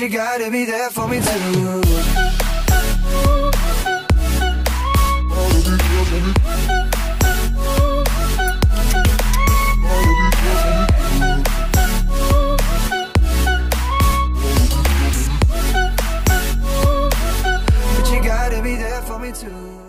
You gotta be there for me too. But you gotta be there for me too.